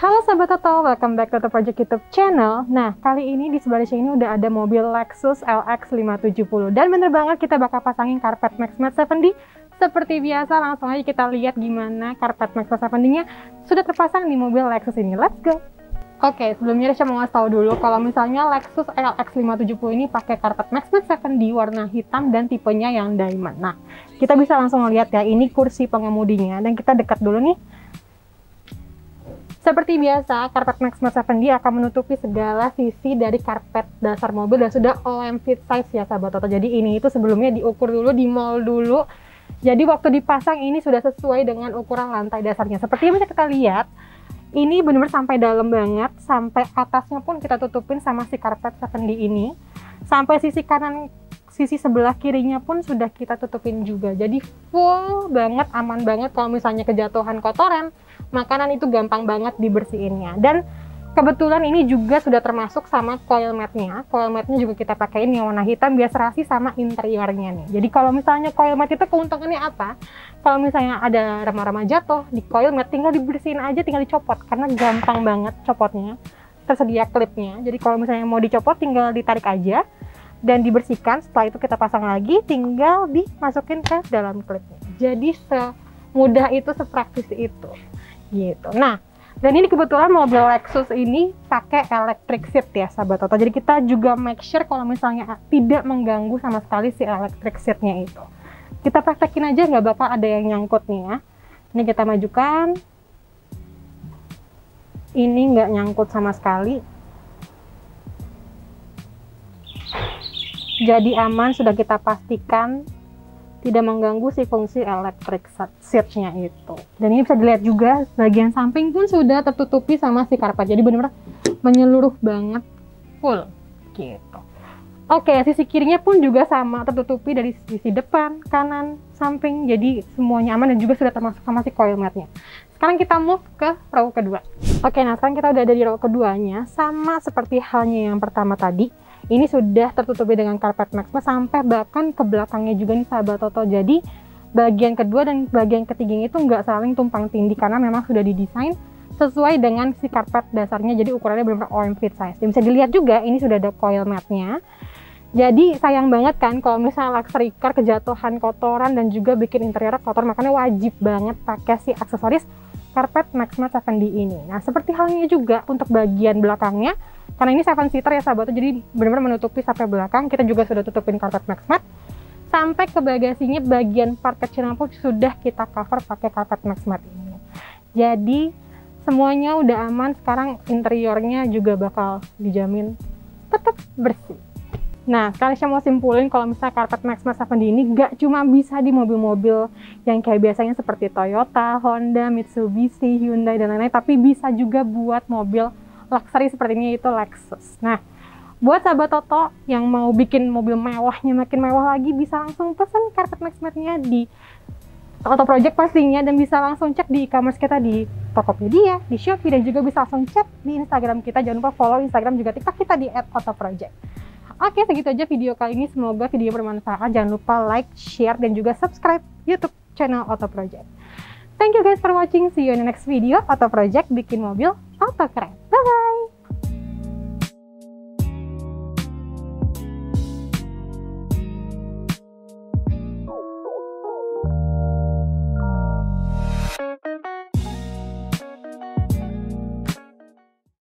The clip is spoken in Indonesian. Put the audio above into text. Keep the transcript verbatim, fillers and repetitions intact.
Halo Sobat Toto, welcome back to OTOPROJECT YouTube channel. Nah, kali ini di sebelah sini udah ada mobil Lexus L X lima tujuh nol. Dan bener banget kita bakal pasangin karpet Maxmat seven D. Seperti biasa, langsung aja kita lihat gimana karpet Maxmat seven D-nya sudah terpasang di mobil Lexus ini. Let's go! Oke, sebelumnya saya mau ngasih tau dulu kalau misalnya Lexus L X lima tujuh nol ini pakai karpet Maxmat seven D warna hitam dan tipenya yang diamond. Nah, kita bisa langsung lihat ya, ini kursi pengemudinya. Dan kita dekat dulu nih. Seperti biasa, karpet Maxmat seven D akan menutupi segala sisi dari karpet dasar mobil dan sudah O M fit size ya Sahabat Toto. Jadi ini itu sebelumnya diukur dulu, di mold dulu. Jadi waktu dipasang ini sudah sesuai dengan ukuran lantai dasarnya. Seperti yang bisa kita lihat, ini benar-benar sampai dalam banget, sampai atasnya pun kita tutupin sama si karpet seven D ini. Sampai sisi kanan, sisi sebelah kirinya pun sudah kita tutupin juga. Jadi full banget, aman banget kalau misalnya kejatuhan kotoran, makanan itu gampang banget dibersihinnya. Dan kebetulan ini juga sudah termasuk sama coil matnya. Coil matnya juga kita pakaiin yang warna hitam biar serasi sama interiornya nih. Jadi kalau misalnya coil mat itu keuntungannya apa? Kalau misalnya ada remah-remah jatuh di coil mat, tinggal dibersihin aja, tinggal dicopot karena gampang banget copotnya. Tersedia klipnya. Jadi kalau misalnya mau dicopot tinggal ditarik aja dan dibersihkan. Setelah itu kita pasang lagi, tinggal dimasukin ke dalam klipnya. Jadi semudah itu, sepraktis itu. Gitu. Nah, dan ini kebetulan mobil Lexus ini pakai electric seat ya Sahabat Toto. Jadi kita juga make sure kalau misalnya tidak mengganggu sama sekali si electric seatnya itu. Kita praktekin aja, nggak bakal ada yang nyangkut nih ya. Ini kita majukan. Ini nggak nyangkut sama sekali. Jadi aman, sudah kita pastikan tidak mengganggu si fungsi electric seatnya itu. Dan ini bisa dilihat juga bagian samping pun sudah tertutupi sama si karpet. Jadi benar-benar menyeluruh banget, full gitu. Oke, sisi kirinya pun juga sama, tertutupi dari sisi depan, kanan, samping. Jadi semuanya aman dan juga sudah termasuk sama si coil matnya. Sekarang kita move ke row kedua. Oke, nah sekarang kita udah ada di row keduanya. Sama seperti halnya yang pertama tadi, ini sudah tertutupi dengan karpet Maxmat sampai bahkan ke belakangnya juga nih Sahabat Toto. Jadi bagian kedua dan bagian ketiganya itu nggak saling tumpang tindih karena memang sudah didesain sesuai dengan si karpet dasarnya. Jadi ukurannya benar-benar O M fit size. Dan bisa dilihat juga ini sudah ada coil matnya. Jadi sayang banget kan kalau misalnya luxury car kejatuhan kotoran dan juga bikin interior kotor, makanya wajib banget pakai si aksesoris karpet Maxmat seven D ini. Nah seperti halnya juga untuk bagian belakangnya. Karena ini seven seater ya Sahabat Toto, jadi benar-benar menutupi sampai belakang. Kita juga sudah tutupin karpet Maxmat. Sampai ke bagasinya, bagian part kecil pun sudah kita cover pakai karpet Maxmat ini. Jadi semuanya udah aman. Sekarang interiornya juga bakal dijamin tetap bersih. Nah, sekarang saya mau simpulin kalau misalnya karpet Maxmat seven D ini gak cuma bisa di mobil-mobil yang kayak biasanya seperti Toyota, Honda, Mitsubishi, Hyundai, dan lain-lain. Tapi bisa juga buat mobil luxury seperti ini, itu Lexus. Nah, buat Sahabat Toto yang mau bikin mobil mewahnya makin mewah lagi, bisa langsung pesan karpet Maxmat-nya di OTOPROJECT pastinya, dan bisa langsung cek di e-commerce kita di Tokopedia, di Shopee, dan juga bisa langsung cek di Instagram kita. Jangan lupa follow Instagram juga TikTok kita di et otoproject. Oke, segitu aja video kali ini. Semoga video bermanfaat. Jangan lupa like, share, dan juga subscribe YouTube channel OTOPROJECT. Thank you guys for watching. See you in the next video. OTOPROJECT, bikin mobil auto keren.